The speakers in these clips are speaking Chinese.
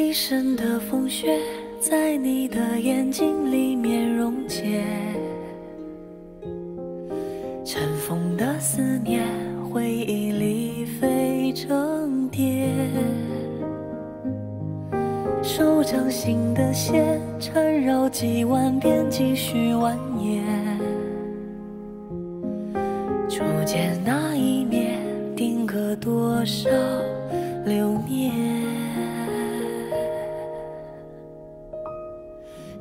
一身的风雪在你的眼睛里面溶解，尘封的思念回忆里飞成蝶，手掌心的线缠绕几万遍继续蜿蜒，初见那一面定格多少流年，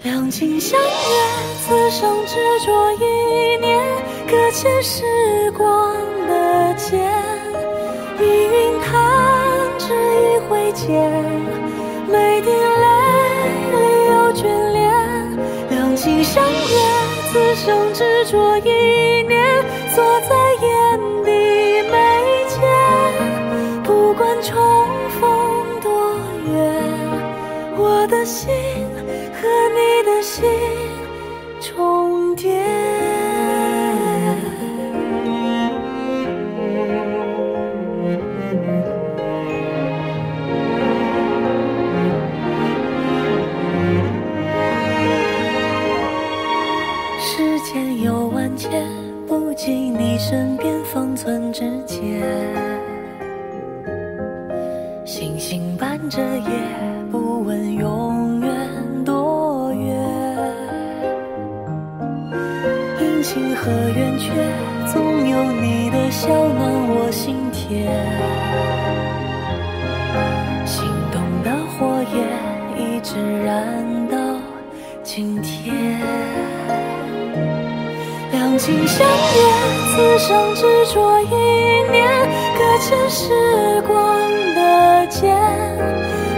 两情相悦，此生执着一念，搁浅时光的剑，一云弹指一挥间，每滴泪里有眷恋。两情相悦，此生执着一念，锁在眼底眉间，不管重逢多远，我的心和你的心重叠。时间有万千，不及你身边方寸之间，星星伴着夜，不问永远情和圆缺，总有你的笑暖我心田，心动的火焰一直燃到今天。两情相悦，此生执着一念，搁浅时光的剑，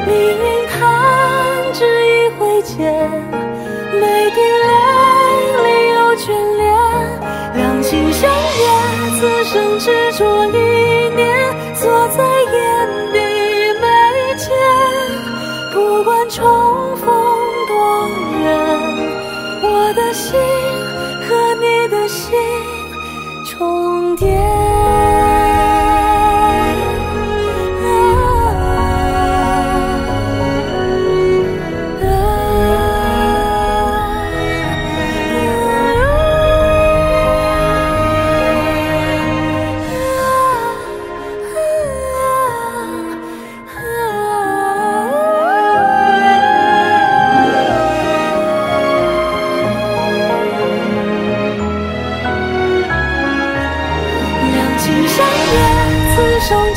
命运弹指一挥间，每滴泪里有眷恋。两情相悦，此生执着一念，锁在眼底眉间，不管重逢多远，我的心和你的心重叠。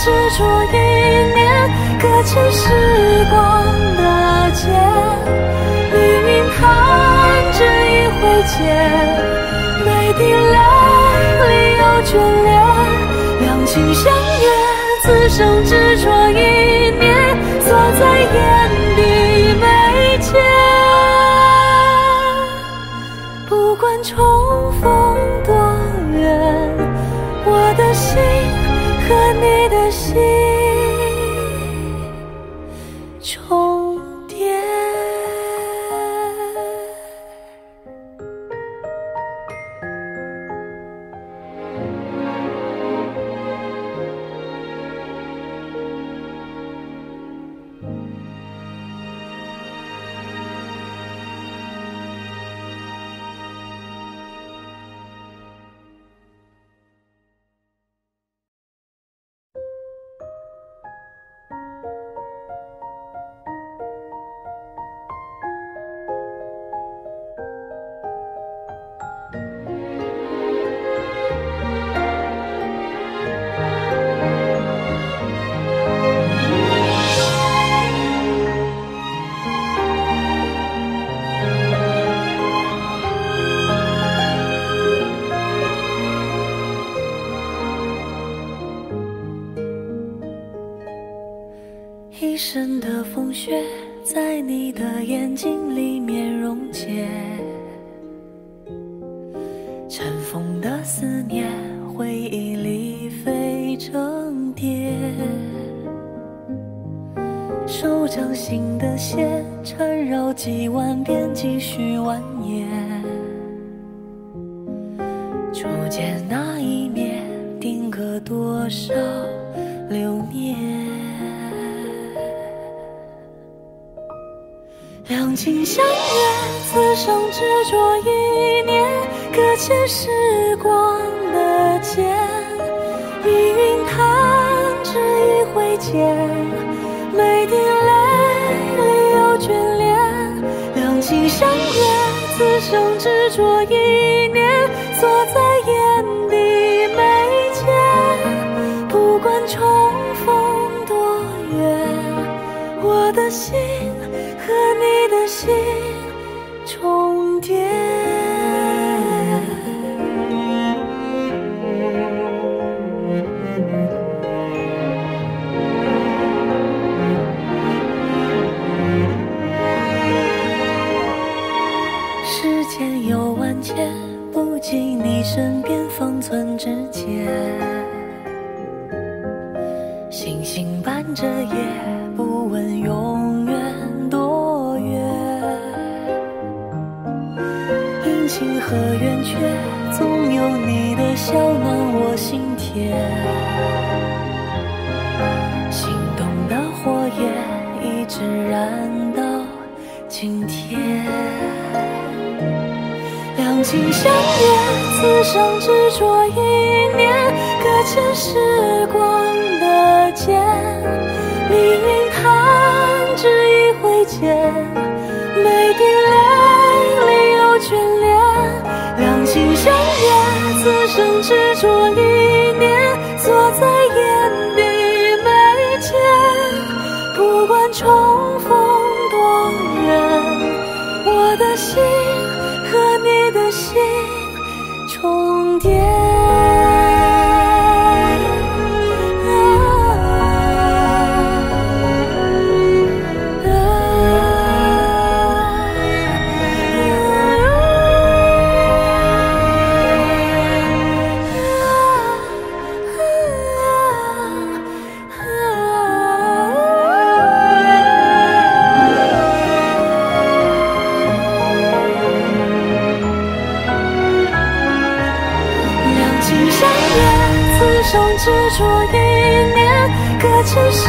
执着一念，搁浅时光的剑，命运弹指一挥间，每滴泪里有眷恋。两情相悦，此生执着一念，锁在眼底眉间，不管重逢多远，我的心和你的心重叠。一身的风雪在你的眼睛里面溶解，尘封的思念回忆里飞成蝶，手掌心的线缠绕几万遍继续蜿蜒，初见那一面定格多少流年。两情相悦，此生执着一念，搁浅时光的剑，一云弹指一挥间，每滴泪里有眷恋。两情相悦，此生执着一念，锁在眼底眉间。不管重逢多远，我的心和你的心。 重叠。世间有万千，不及你身边方寸之间。星星伴着夜，不问永远多远。 情和缘缺，总有你的笑暖我心田。心动的火焰，一直燃到今天。两情相悦，此生执着一念，搁浅时光的剑。命运弹指一挥间，每滴泪里有眷恋。 情相悦，此生执着一念，锁在眼底眉间。不管重逢多远，我的心和你的心重叠。 执着一念，搁浅时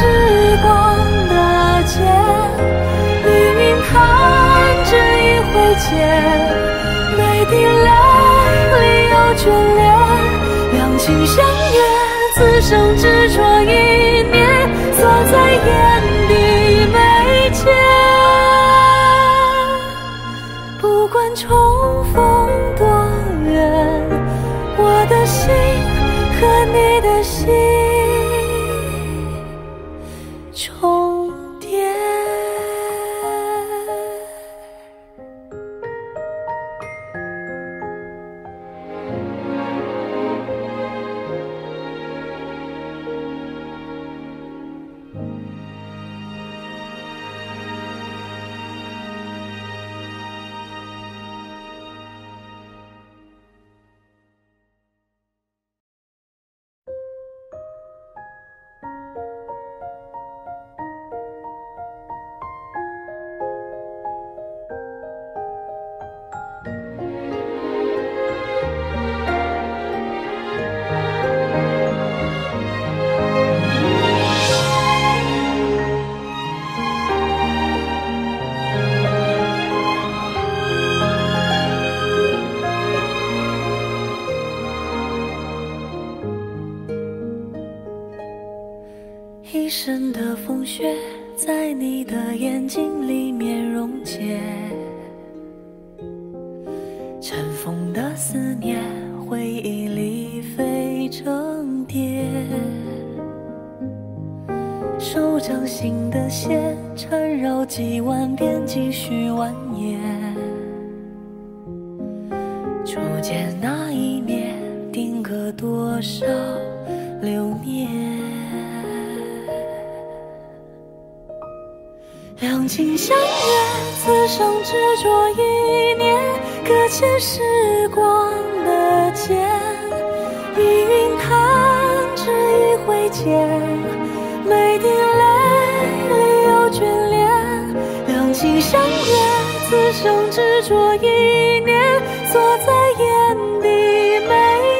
光的剑，命运弹指一挥间，每滴泪里有眷恋。两情相悦，此生执着一念，锁在眼底眉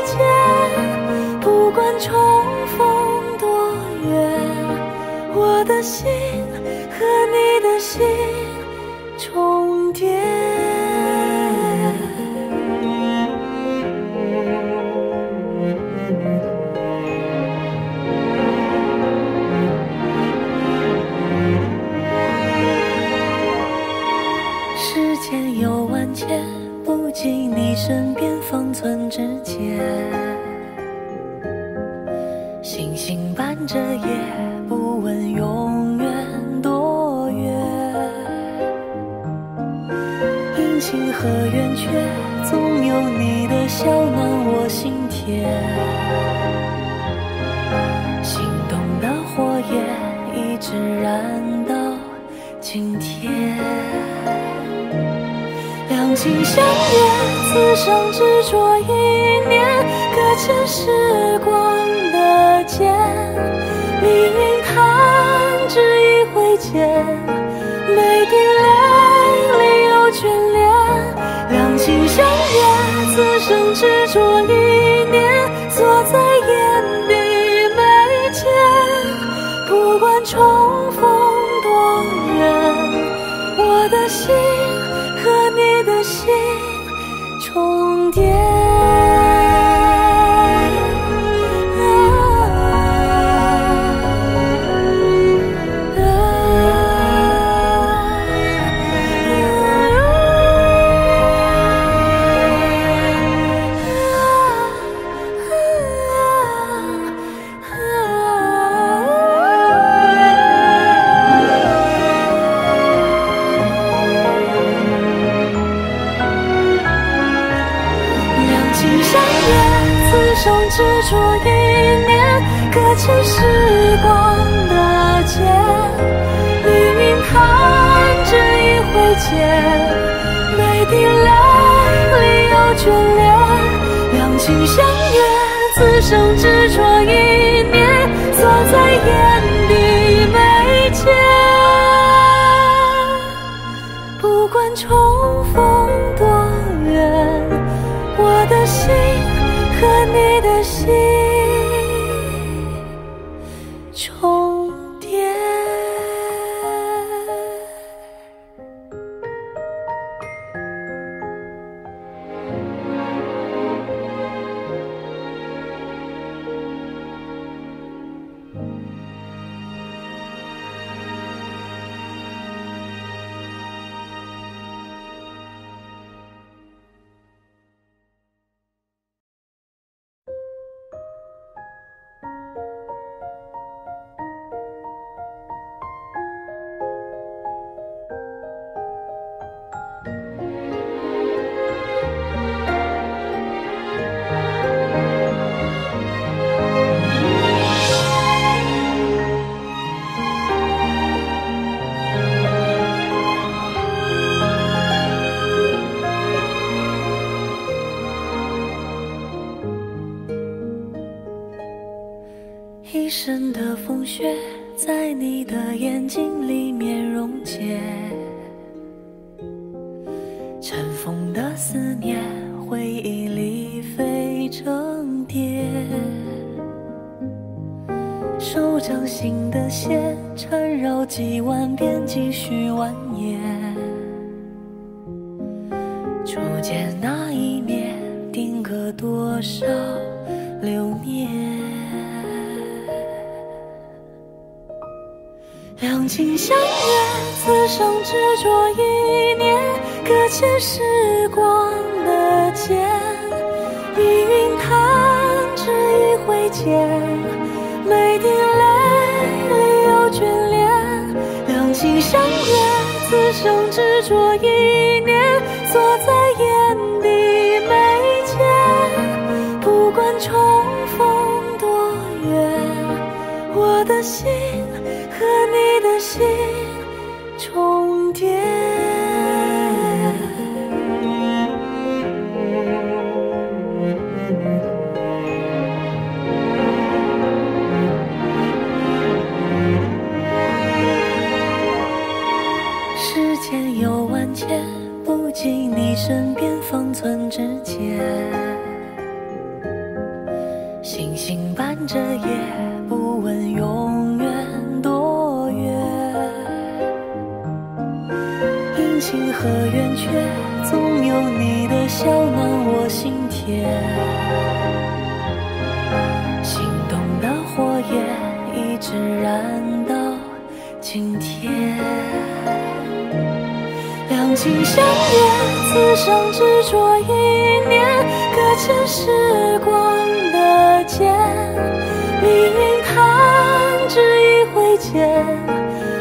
间。不管重逢多远，我的心。 和你的心重叠。重。何圆缺，总有你的笑暖我心田。心动的火焰一直燃到今天。两情相悦，此生执着一念，搁浅时光的剑，命运弹指一挥间，每滴泪里有眷恋。 情相约，此生执着一念，锁在眼底眉间。不管重逢多远，我的心和你的心重叠。 执着一念，搁浅时光的剑，命运弹指一挥间，每滴泪里有眷恋。两情相悦，此生执着一念，锁在眼底眉间。不管重逢多远，我的心。 和你的心重叠。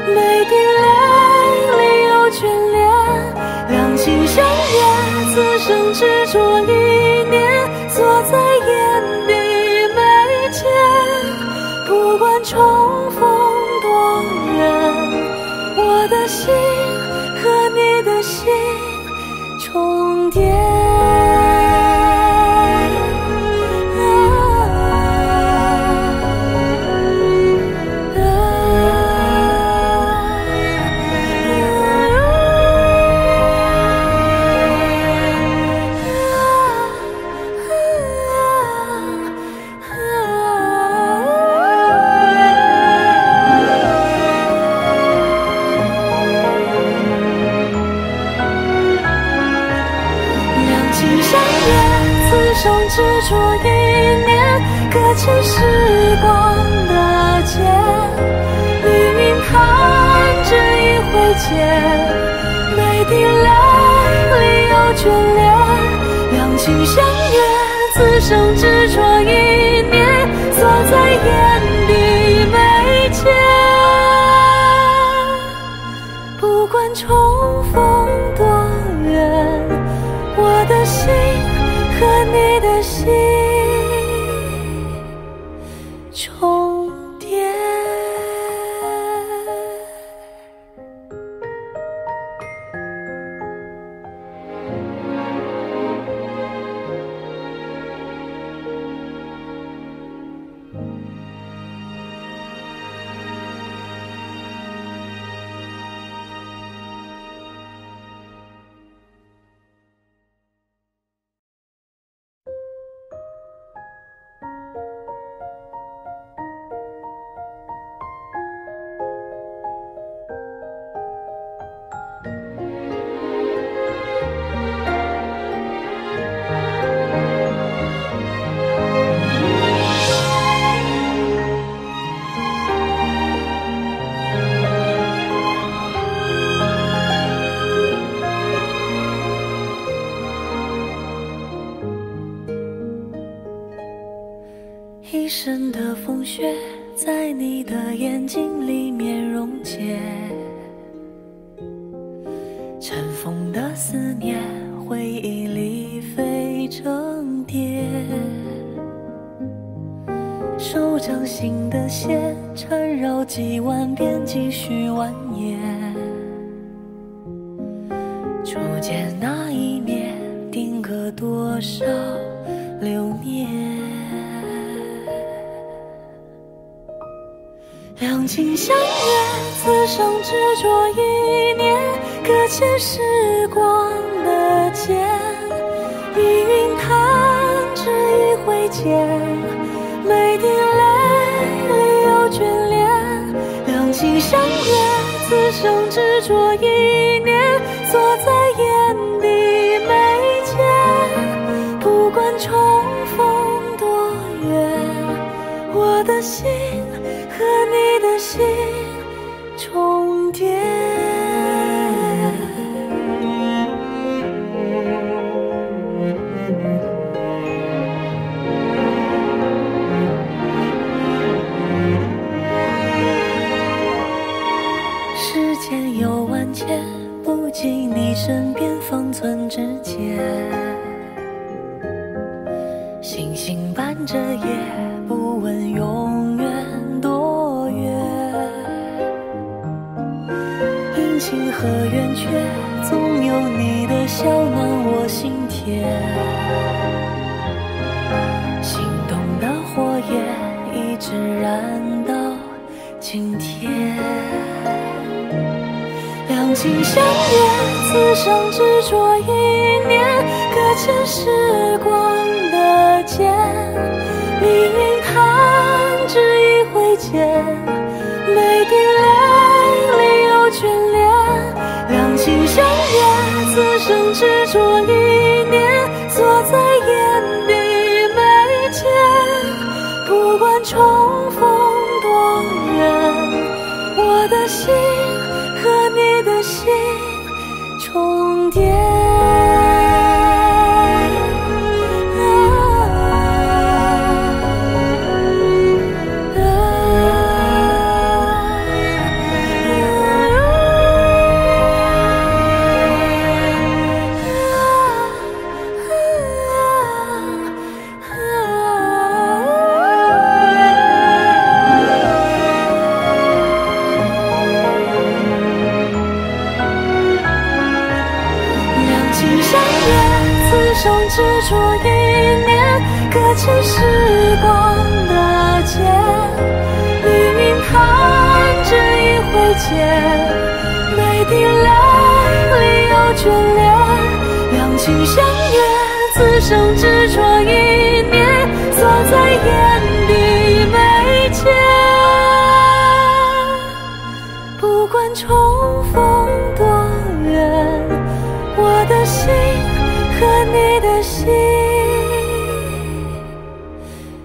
每滴泪里有眷恋，两情相悦。生执着一念，锁在眼底眉间。不管重逢多远，我的心和你的心重叠。 执着一念，搁浅时光的剑。命运弹指一挥间，每滴泪里有眷恋。两情相悦，此生执着一念，锁在眼底眉间。不管重逢多远，我的心。 和你的心重叠。生执着欲念，隔起时光的剑，黎明弹指一挥间，每滴泪里有眷恋，两情相悦，此生执着一念，锁在眼底眉间，不管重逢多远，我的心。 和你的心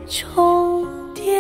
重叠。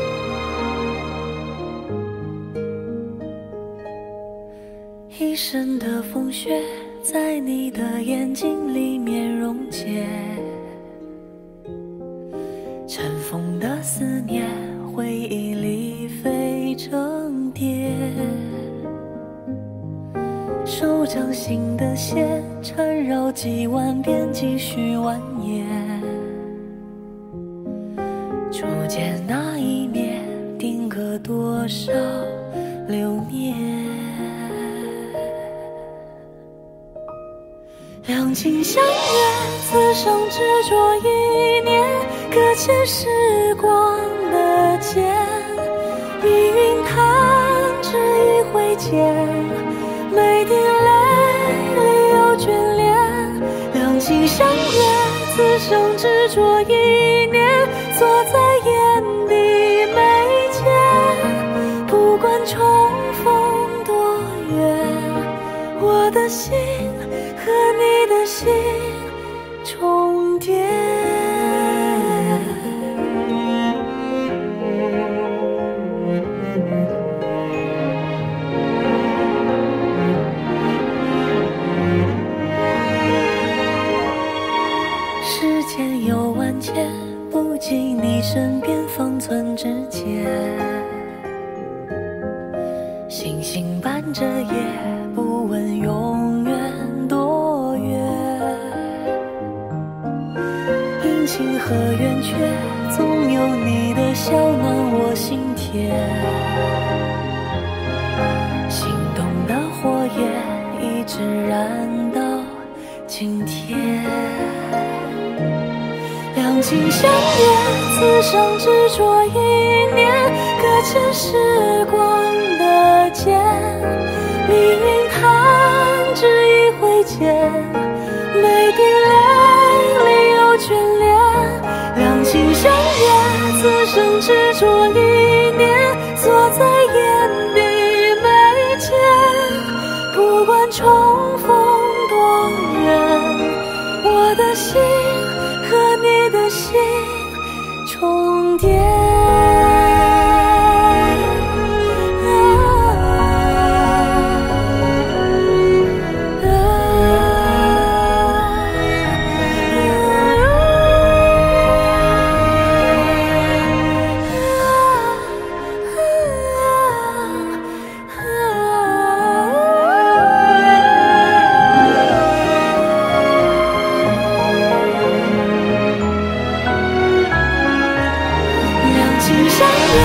和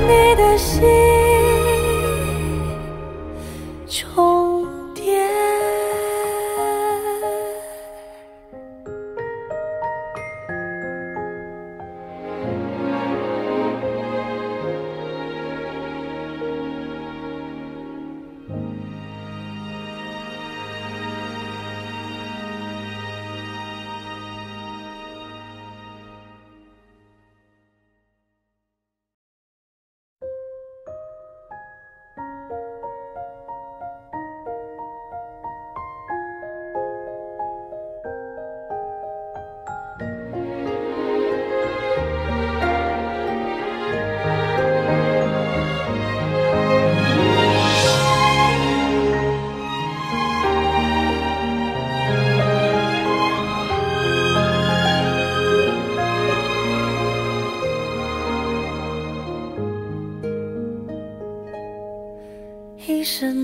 你的心。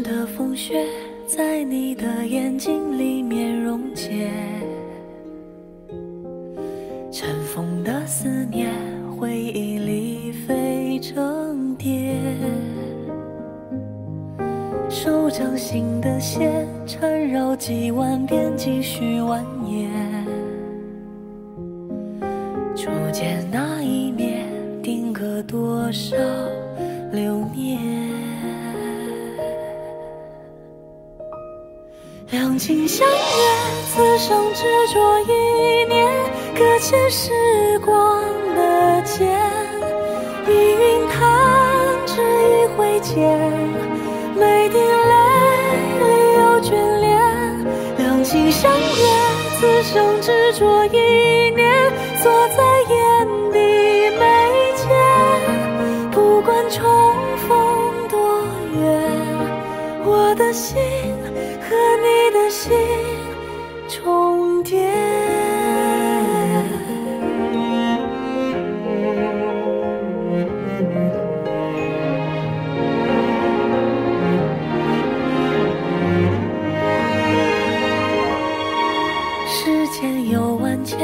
的风雪在你的眼睛里面溶解，尘封的思念回忆里飞成蝶，手掌心的线缠绕几万遍继续蜿蜒，初见那一面定格多少流年，两情相悦，此生执着一念，搁浅时光的剑，一云弹指一挥间，每滴泪里有眷恋。两情相悦，此生执着一念，锁在眼底眉间，不管重逢多远，我的心和你的心重叠。时间有万千，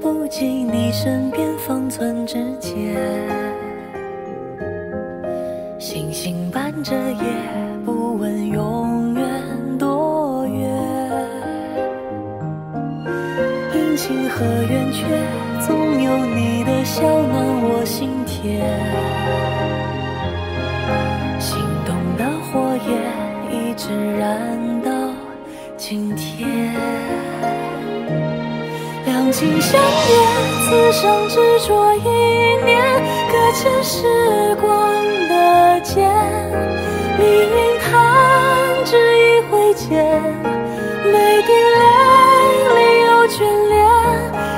不及你身边方寸之间，星星伴着夜，不问永远情和圆缺，总有你的笑暖我心田，心动的火焰一直燃到今天。两情相悦，此生执着一念，搁浅时光的剑，命运弹指一挥间，每滴泪里有眷恋。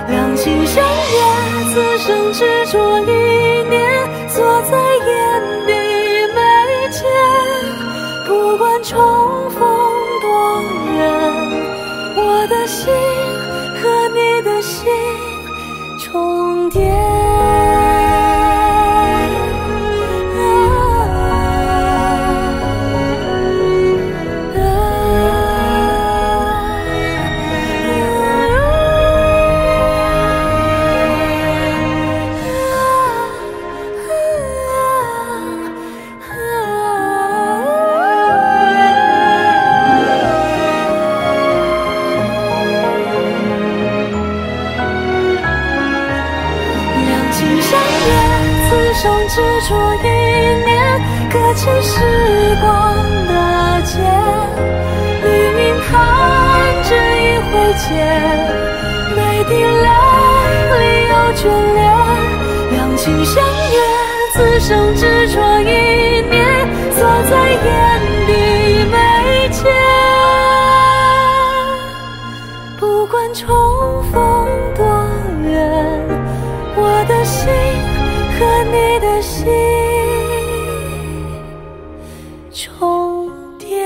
两情相悦，此生执着一念，锁在眼底眉间，不管重逢多远，我的心和你的心重叠。此生执着一念，搁浅时光的剑，命运弹指一挥间，每滴泪里有眷恋。两情相悦，此生执着一念，锁在眼底眉间，不管重逢多远，我的心和你的心重叠。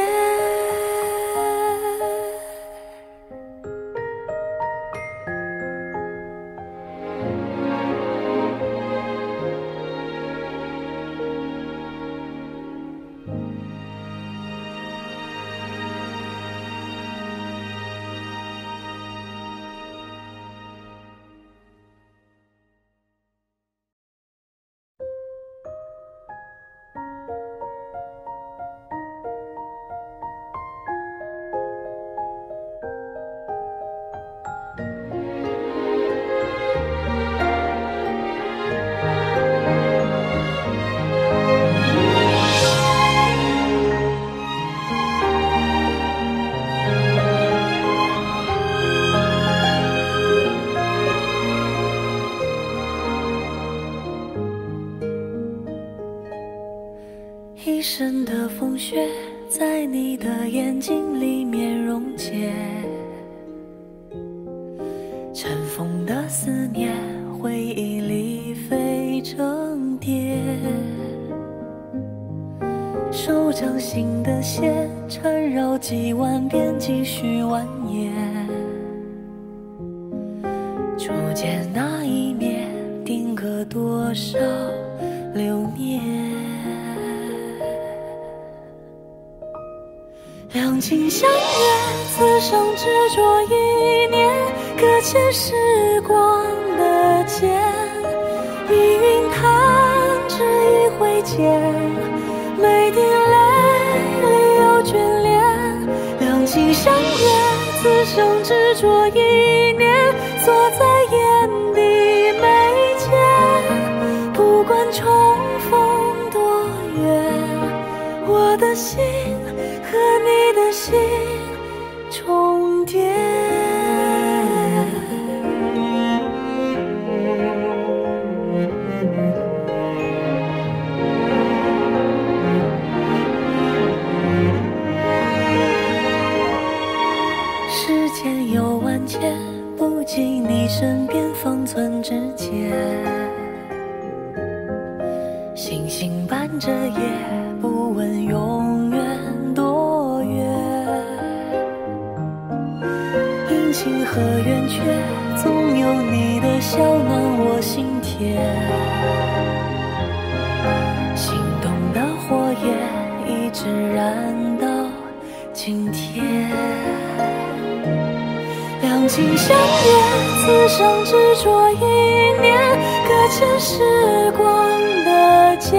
一身的风雪在你的眼睛里面溶解，尘封的思念回忆里飞成蝶，手掌心的线缠绕几万遍继续蜿蜒，初见那一面定格多少流年，相亲相悦，此生执着一念，搁浅时光的剑，一云弹指一挥间，每滴泪里有眷恋。两情相悦，此生执着一念，锁在眼底眉间。不管重逢多远，我的心和你的心。 重叠。世间有万千，不及你身边方寸之间。星星伴着夜，不问永远多远。 情和缘缺，总有你的笑暖我心田。心动的火焰一直燃到今天。两情相悦，此生执着一念，搁浅时光的剑。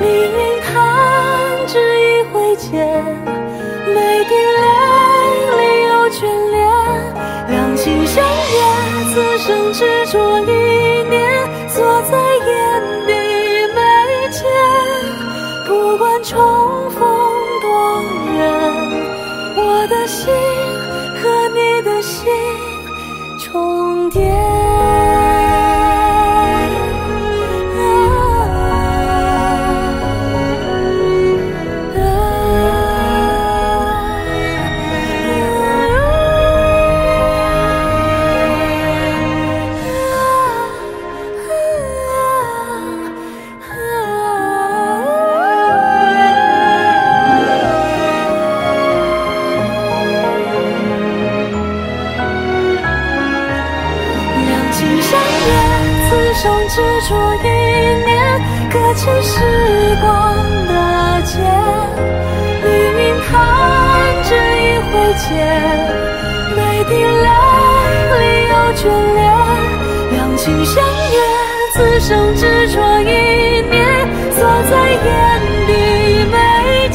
命运弹指一挥间，每滴泪里有眷恋。 两情相悦，此生执着一念，锁在眼底眉间。不管重逢多远，我的心和你的心重叠。 执着一念，搁浅时光的剑，命运弹指一挥间，每滴泪里有眷恋。两情相悦，此生执着一念，锁在眼底眉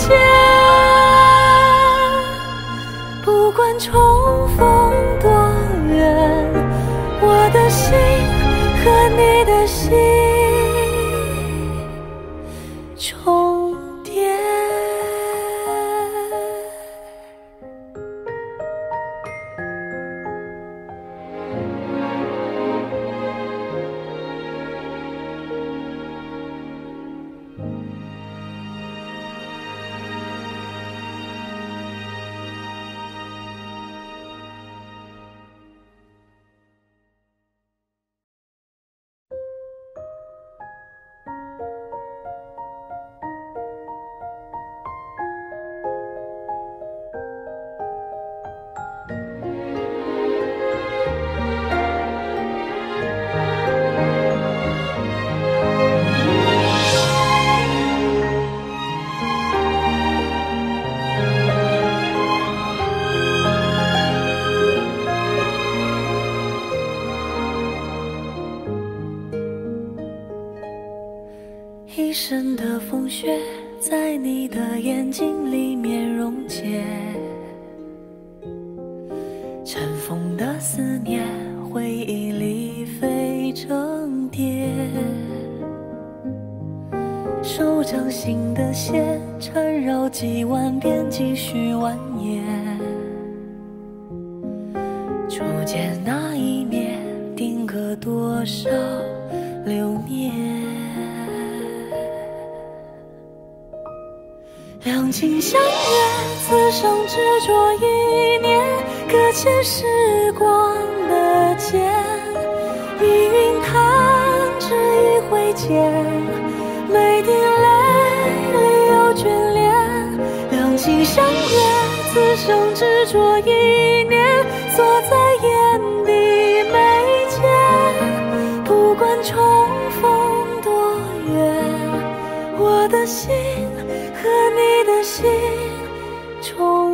间。不管重逢多远，我的心。 和你的心重叠。和你的心重。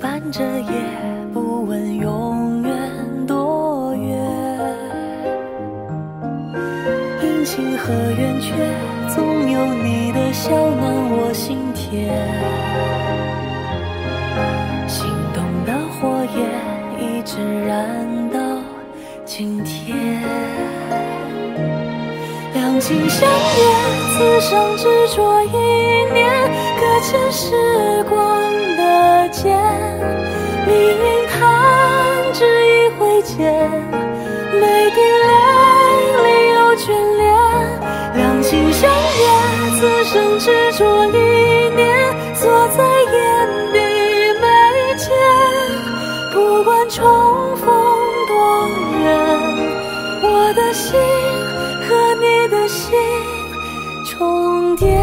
伴着夜，不问永远多远。阴晴和圆缺，总有你的笑暖我心田。心动的火焰，一直燃到今天。两情相悦，此生执着一念，搁浅时光的剑，命运弹指一挥间，每滴泪里有眷恋。两情相悦，此生执着一念，锁在眼底眉间，不管重逢多远，我的心和你的心重叠。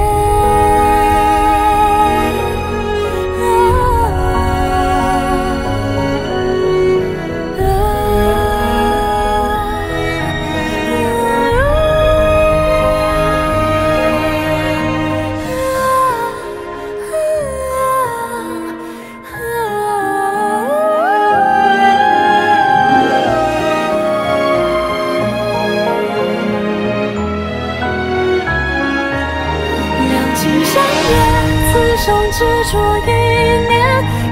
执着一念，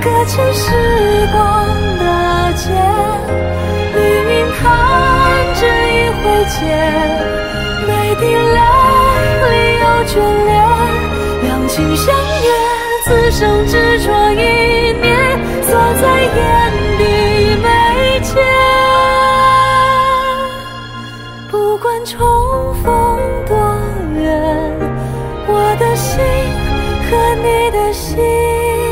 搁浅时光的剑，命运弹指一挥间，每滴泪里有眷恋。两情相悦，此生执着一念，锁在眼底眉间，不管重逢多远，我的心和你的心重叠。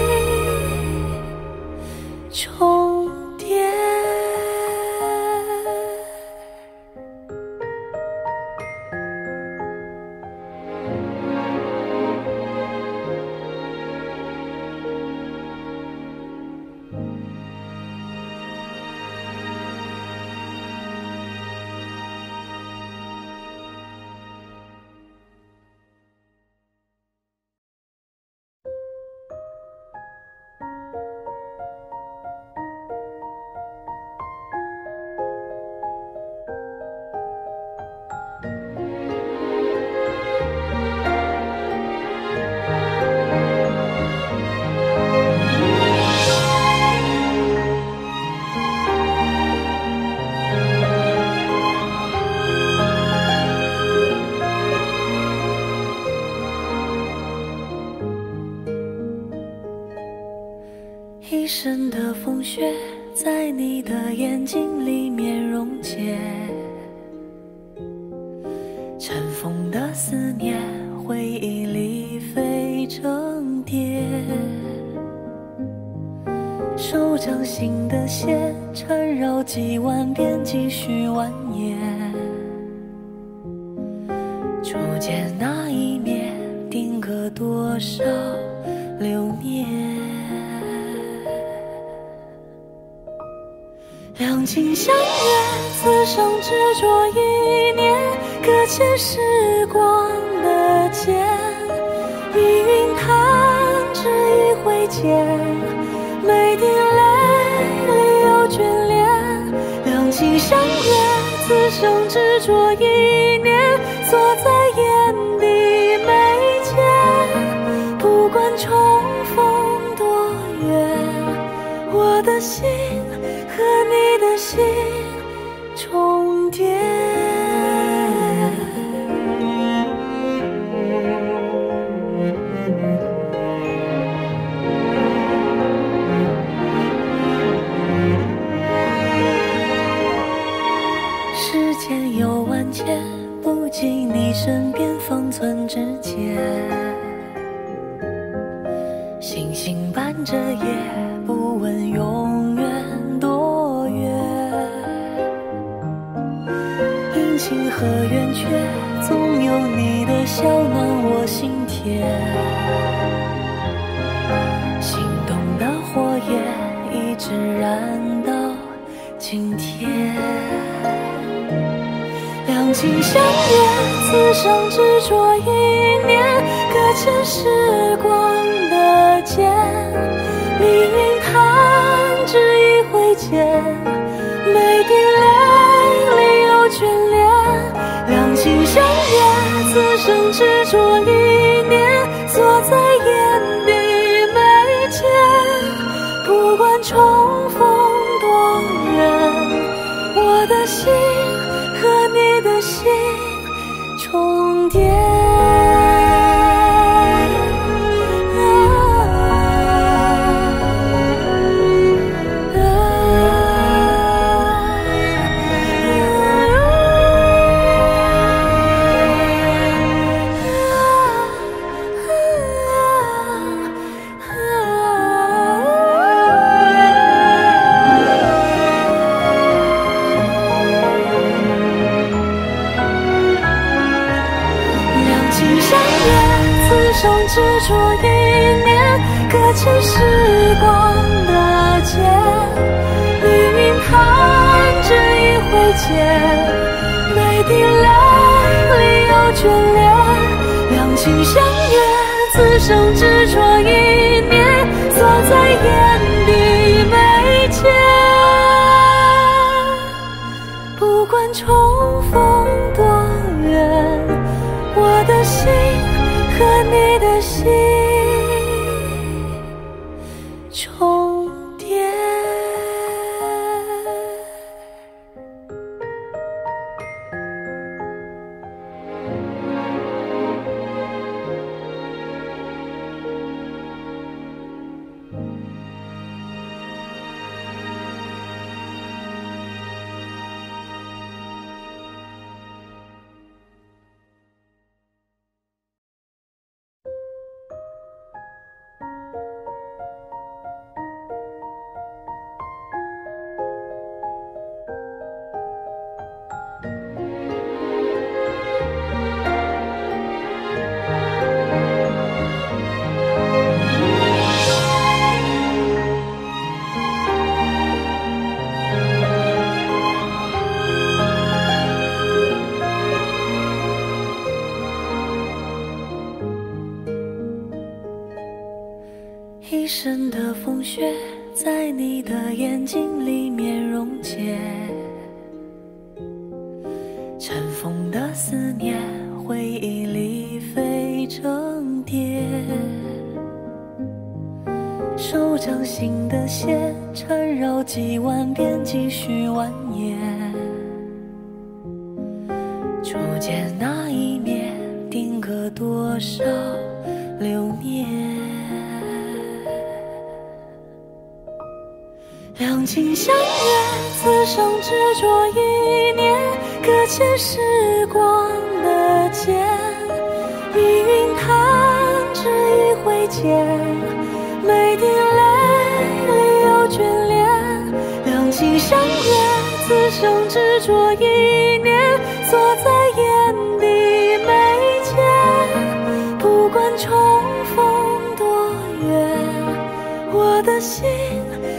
命运它执着欲念，搁浅时光的剑，黎明弹指一挥间，每滴泪里有眷恋，两情相悦，此生执着一念，锁在眼底眉间，不管重逢多远，我的心。 和你的心重叠。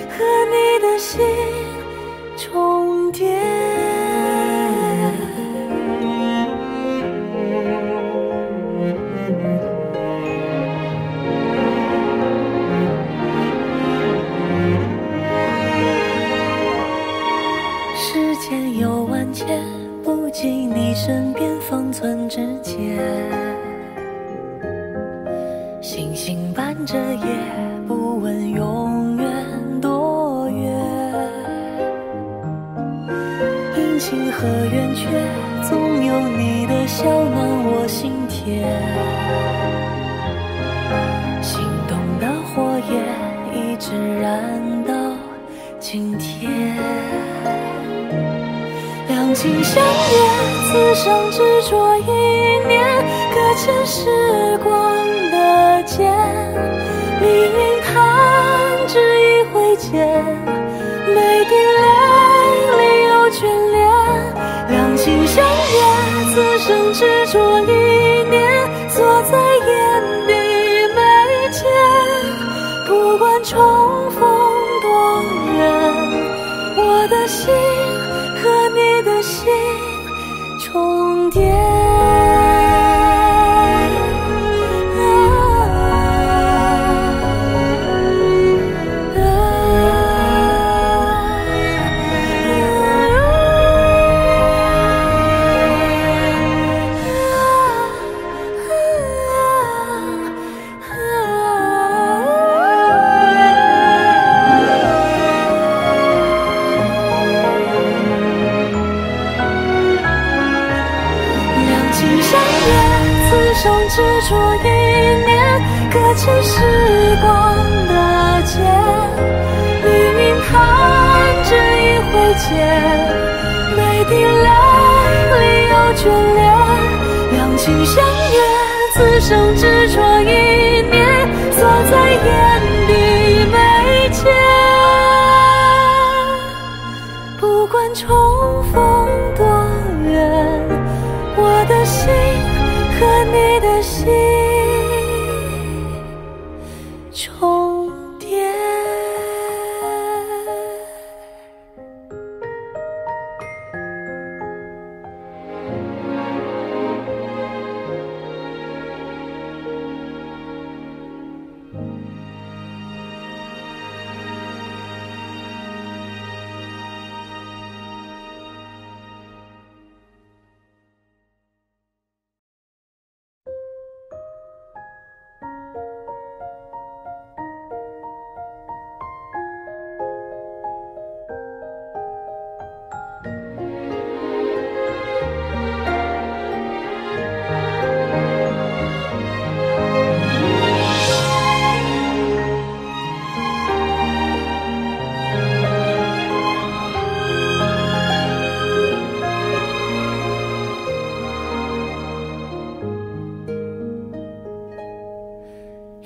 和你的心。重叠。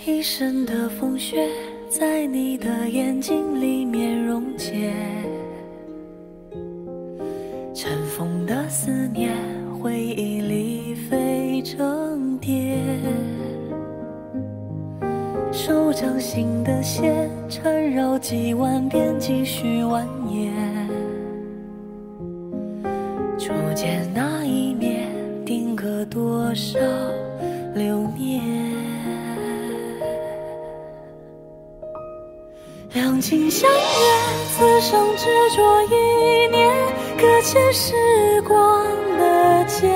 一身的风雪，在你的眼睛里面溶解。尘封的思念，回忆里飞成蝶。手掌心的线，缠绕几万遍，继续蜿蜒。初见那一面，定格多少流年。 两情相悦，此生执着一念，搁浅时光的剑。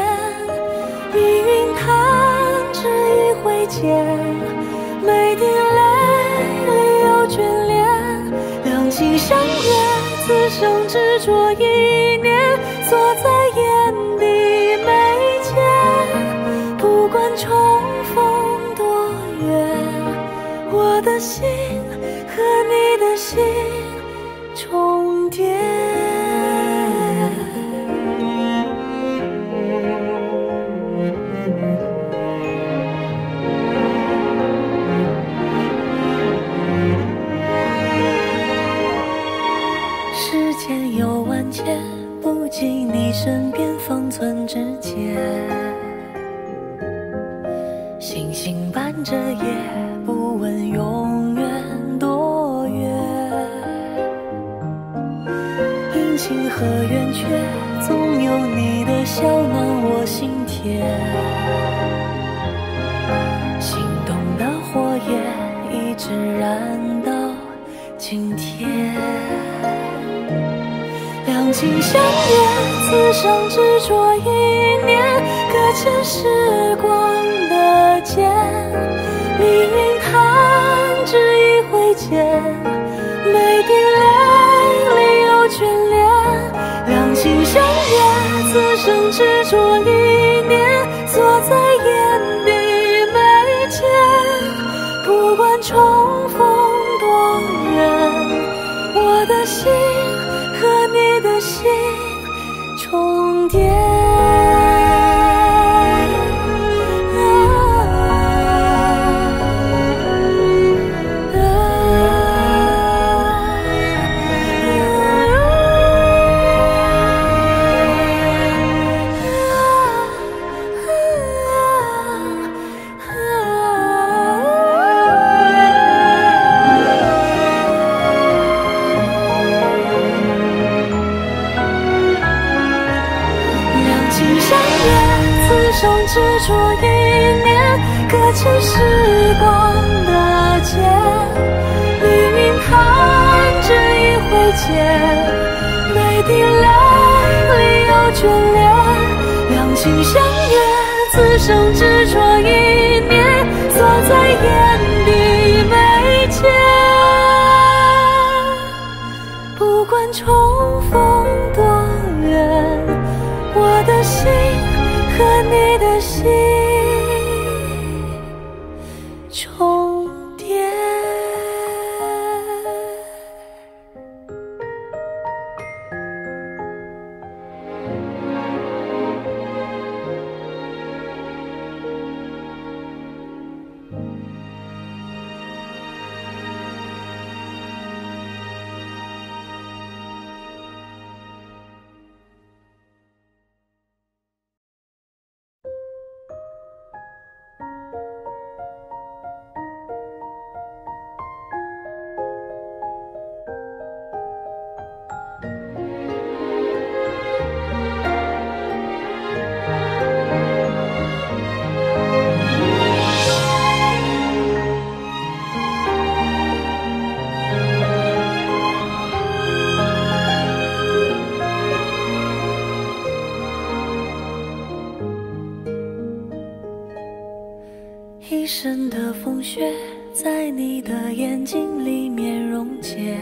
一云弹指一挥间，每滴泪里有眷恋。两情相悦，此生执着一念，锁在眼底眉间。不管重逢多远，我的心和你。 心重叠，时间有万千，不及你身边方寸之间。星星伴着夜，不问永远。 情和圆缺，总有你的笑暖我心田。心动的火焰，一直燃到今天。两情相悦，此生执着一念，搁浅时光的剑。命运弹指一挥间，每滴泪里有眷恋。 两情相悦，此生执着一念，锁在眼底眉间。不管重逢多远，我的心和你的心重叠。 执着一念，搁浅时光的剑。命运弹指一挥间，每滴泪里有眷恋。两情相悦，此生执着一念，锁在眼底眉间。不管重逢多远，我的心。 和你的心重叠。在你的眼睛里面溶解，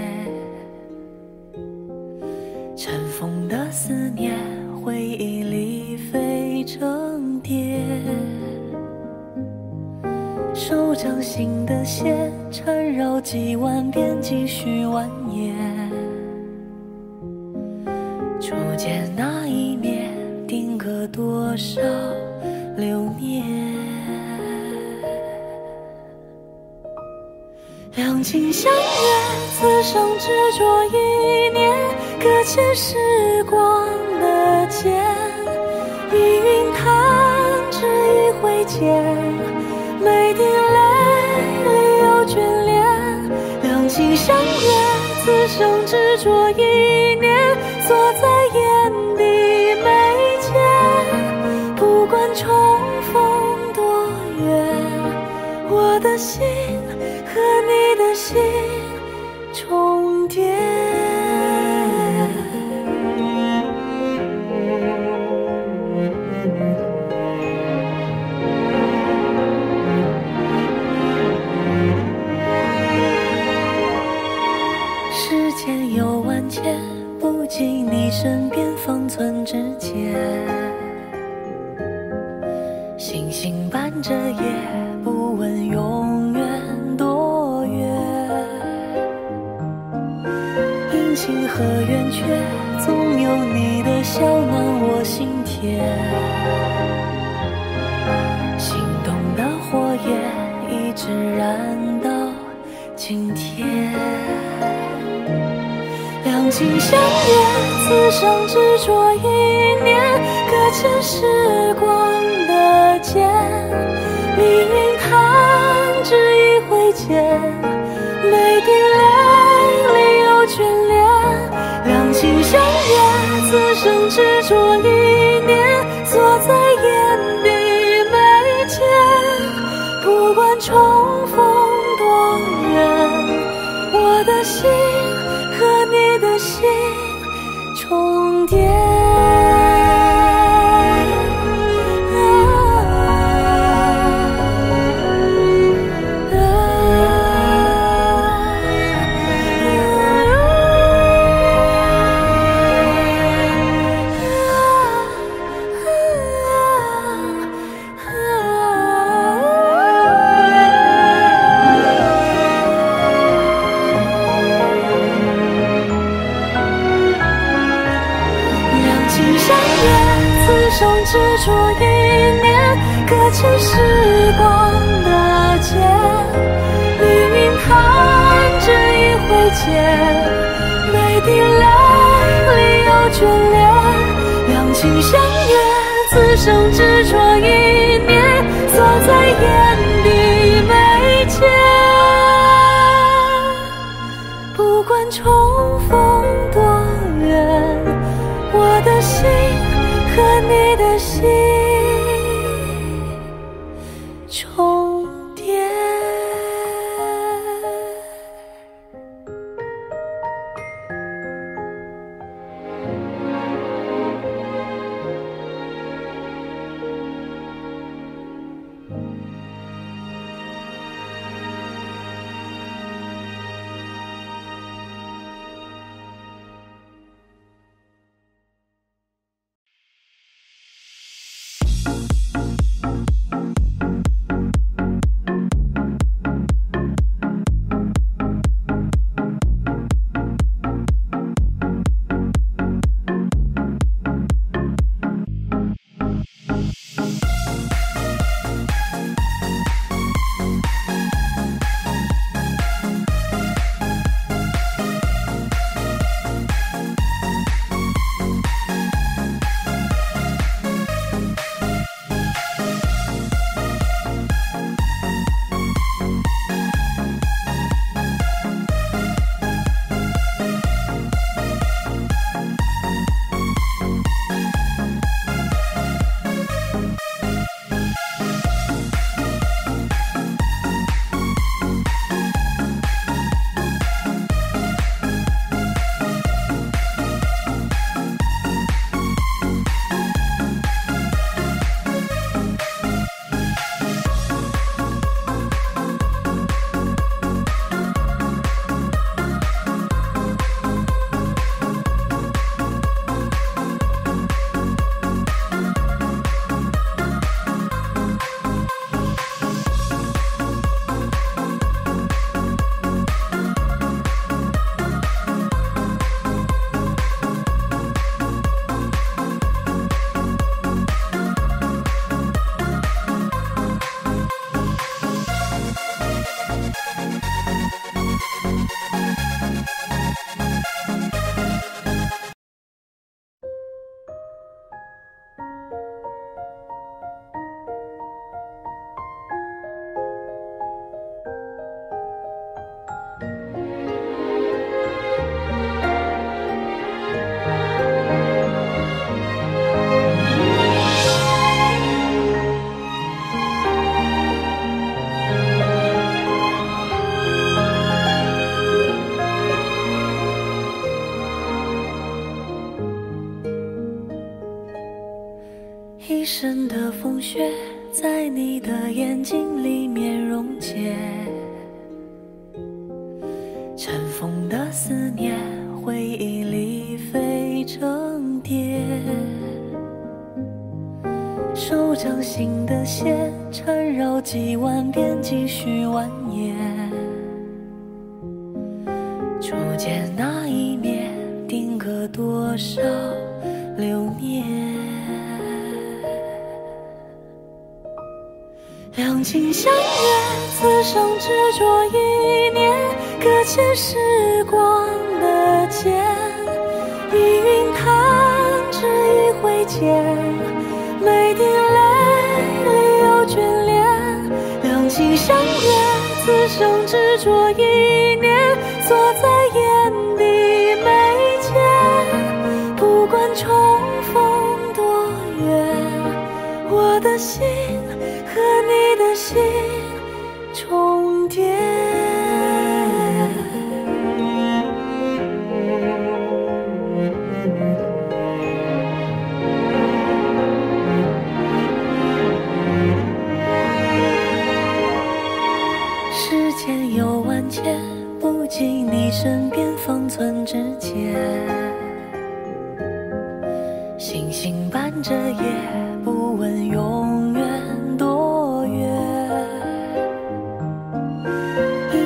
尘封的思念回忆里飞成蝶，手掌心的线缠绕几万遍，继续蜿蜒，初见那一面定格多少流年，两情相悦，此生执着一念，搁浅时光的剑，一云弹指一挥间，每滴泪里有眷恋。两情相悦，此生执着一念，锁在眼底眉间，不管重逢多远，我的心和你的心重叠。时间有万千，不及你身边方寸之间，星星伴着夜，不问永远情和圆缺，总有你的笑暖我心田，心动的火焰一直燃到今天。两情相悦，此生执着一念，搁浅时光的剑，命运弹指一挥间，每滴泪里有眷恋。两情相悦，此生执着一念，锁在眼底眉间，不管重逢多远，我的心和你的心重叠。此生执着一念，搁浅时光的剑，命运弹指一挥间，每滴泪里有眷恋。两情相悦，此生执着一念，锁在眼底眉间，不管重逢多远，我的心和你的心重叠。风雪在你的眼睛里面溶解，尘封的思念回忆里飞成蝶，手掌心的线缠绕几万遍继续蜿蜒，初见那一面定格多少流年，两情相悦，此生执着一念，搁浅时光的剑，一云弹指一挥间，每滴泪里有眷恋。两情相悦，此生执着一念，锁在眼底眉间，不管重逢多远，我的心和你的心重叠。时间有万千，不及你身边方寸之间，星星伴着夜，不问永远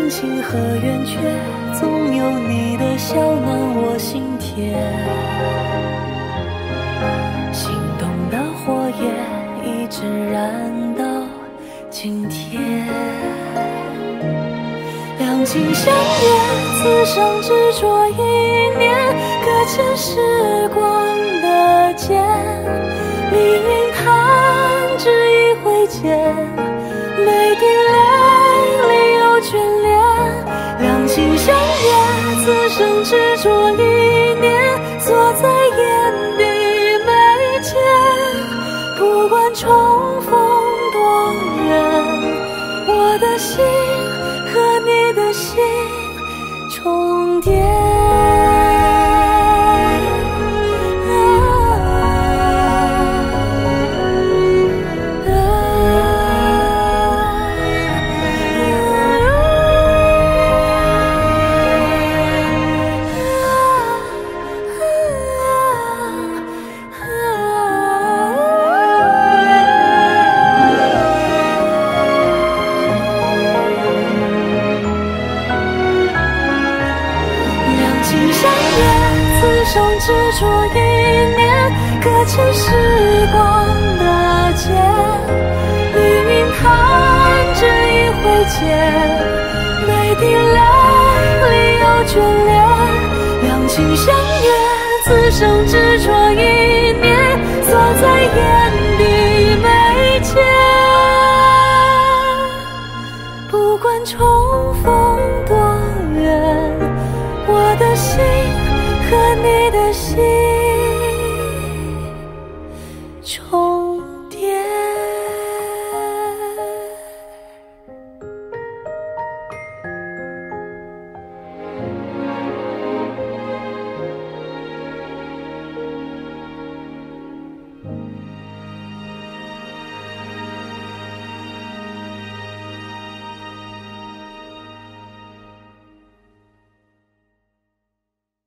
情和圆缺，总有你的笑暖我心田，心动的火焰一直燃到今天。两情相悦，此生执着一念，搁浅时光的剑，命运弹指一挥间，每滴泪里有眷恋。两情相悦，此生执着一念，锁在眼底眉间，不管重逢多远，我的心和你的心重叠。此生执着一念，搁浅时光的剑，命运弹指一挥间，每滴泪里有眷恋。两情相悦，此生执着一念，锁在眼底眉间，不管重逢。